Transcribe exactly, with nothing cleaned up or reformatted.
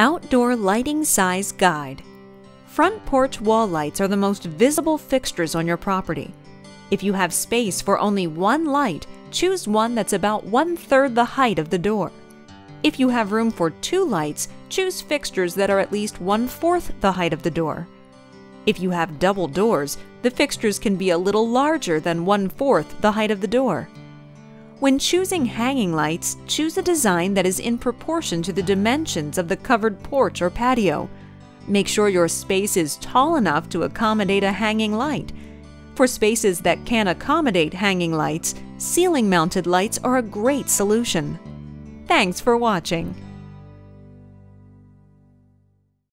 Outdoor Lighting Size Guide. Front porch wall lights are the most visible fixtures on your property. If you have space for only one light, choose one that's about one-third the height of the door. If you have room for two lights, choose fixtures that are at least one-fourth the height of the door. If you have double doors, the fixtures can be a little larger than one-fourth the height of the door. When choosing hanging lights, choose a design that is in proportion to the dimensions of the covered porch or patio. Make sure your space is tall enough to accommodate a hanging light. For spaces that can't accommodate hanging lights, ceiling-mounted lights are a great solution. Thanks for watching.